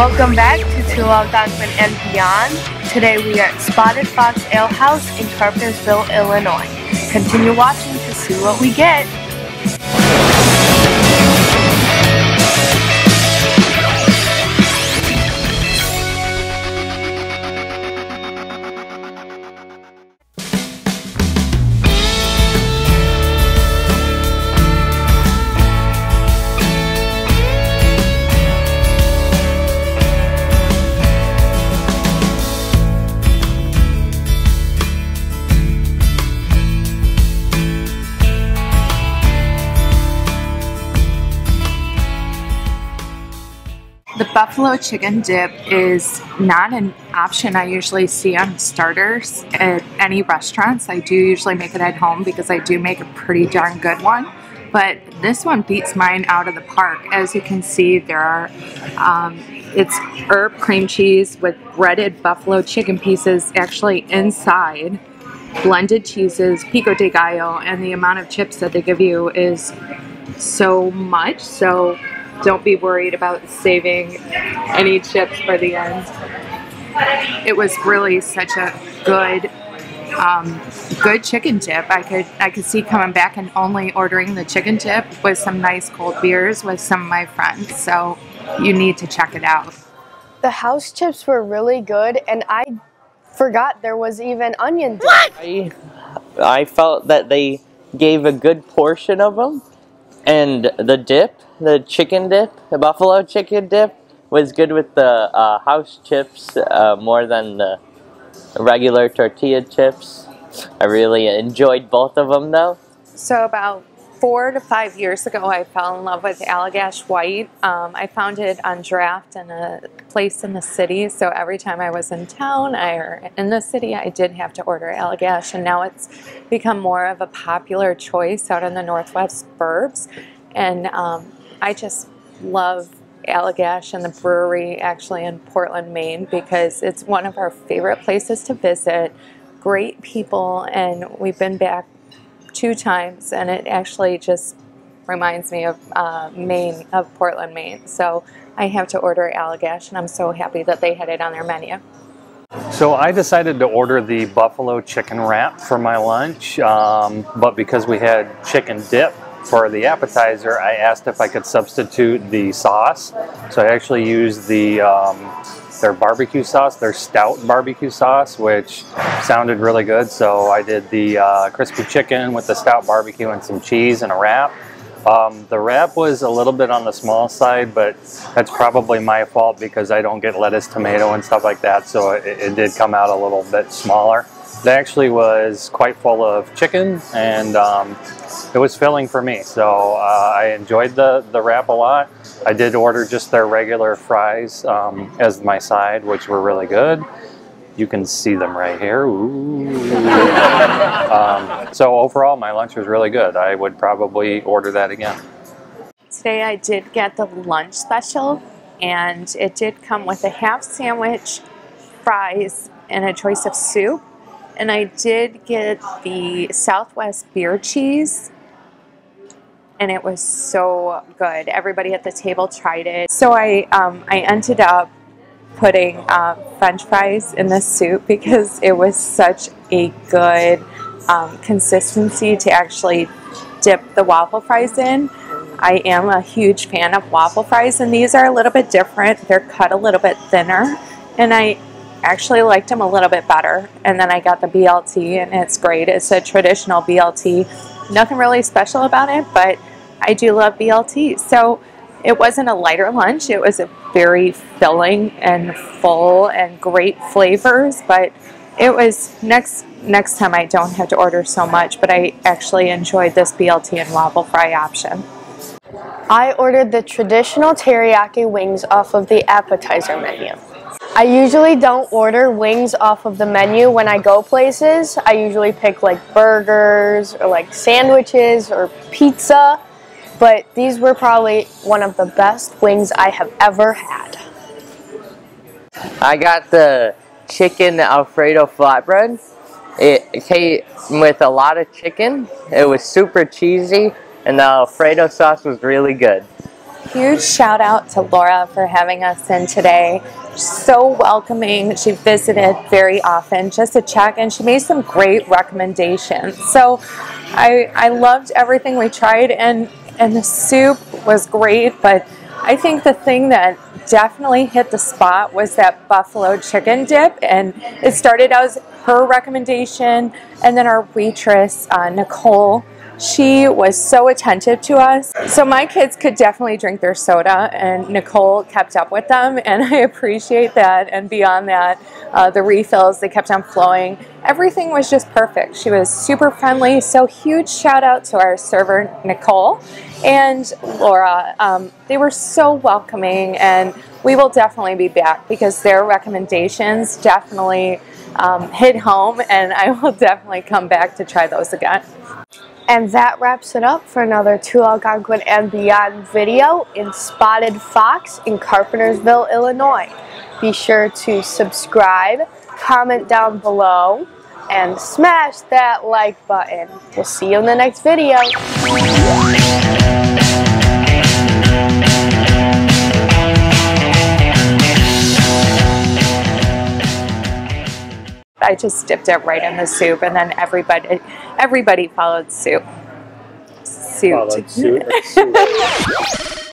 Welcome back to To Algonquin and Beyond. Today we are at Spotted Fox Ale House in Carpentersville, Illinois. Continue watching to see what we get. The buffalo chicken dip is not an option I usually see on starters at any restaurants. I do usually make it at home because I do make a pretty darn good one. But this one beats mine out of the park. As you can see, there are it's herb cream cheese with breaded buffalo chicken pieces actually inside, blended cheeses, pico de gallo, and the amount of chips that they give you is so much. So don't be worried about saving any chips for the end. It was really such a good, good chicken dip. I could see coming back and only ordering the chicken dip with some nice cold beers with some of my friends. So you need to check it out. The house chips were really good, and I forgot there was even onion dip. What? I felt that they gave a good portion of them, and the dip. The chicken dip, the buffalo chicken dip, was good with the house chips more than the regular tortilla chips. I really enjoyed both of them though. So about 4 to 5 years ago, I fell in love with Allagash White. I found it on draft in a place in the city, so every time I was in town or in the city, I did have to order Allagash, and now it's become more of a popular choice out in the Northwest burbs. And I just love Allagash and the brewery actually in Portland, Maine, because it's one of our favorite places to visit. Great people, and we've been back 2 times, and it actually just reminds me of Maine, of Portland, Maine. So I have to order Allagash, and I'm so happy that they had it on their menu. So I decided to order the buffalo chicken wrap for my lunch, but because we had chicken dip for the appetizer, I asked if I could substitute the sauce. So I actually used the, their barbecue sauce, their stout barbecue sauce, which sounded really good. So I did the crispy chicken with the stout barbecue and some cheese and a wrap. The wrap was a little bit on the small side, but that's probably my fault because I don't get lettuce, tomato, and stuff like that. So it did come out a little bit smaller. It actually was quite full of chicken, and it was filling for me, so I enjoyed the wrap a lot. I did order just their regular fries as my side, which were really good. You can see them right here. Ooh. So overall, my lunch was really good. I would probably order that again. Today I did get the lunch special, and it did come with a half sandwich, fries, and a choice of soup. And I did get the Southwest beer cheese, and it was so good. Everybody at the table tried it. So I ended up putting French fries in the soup because it was such a good consistency to actually dip the waffle fries in. I am a huge fan of waffle fries, and these are a little bit different. They're cut a little bit thinner, and I actually liked them a little bit better. And then I got the BLT, and it's great. It's a traditional BLT. Nothing really special about it, but I do love BLT. So it wasn't a lighter lunch. It was a very filling and full and great flavors, but it was next time I don't have to order so much, but I actually enjoyed this BLT and waffle fry option. I ordered the traditional teriyaki wings off of the appetizer menu. I usually don't order wings off of the menu when I go places. I usually pick like burgers or like sandwiches or pizza, but these were probably one of the best wings I have ever had. I got the chicken Alfredo flatbread. It came with a lot of chicken. It was super cheesy, and the Alfredo sauce was really good. Huge shout out to Laura for having us in today. So welcoming. She visited very often just to check, and she made some great recommendations. So I loved everything we tried, and the soup was great, but I think the thing that definitely hit the spot was that buffalo chicken dip, and it started as her recommendation, and then our waitress, Nicole, she was so attentive to us. So my kids could definitely drink their soda, and Nicole kept up with them, and I appreciate that. And beyond that, the refills, they kept on flowing. Everything was just perfect. She was super friendly. So huge shout out to our server, Nicole, and Laura. They were so welcoming, and we will definitely be back because their recommendations definitely hit home, and I will definitely come back to try those again. And that wraps it up for another To Algonquin and Beyond video in Spotted Fox in Carpentersville, Illinois. Be sure to subscribe, comment down below, and smash that like button. We'll see you in the next video. I just dipped it right in the soup, and then everybody followed suit.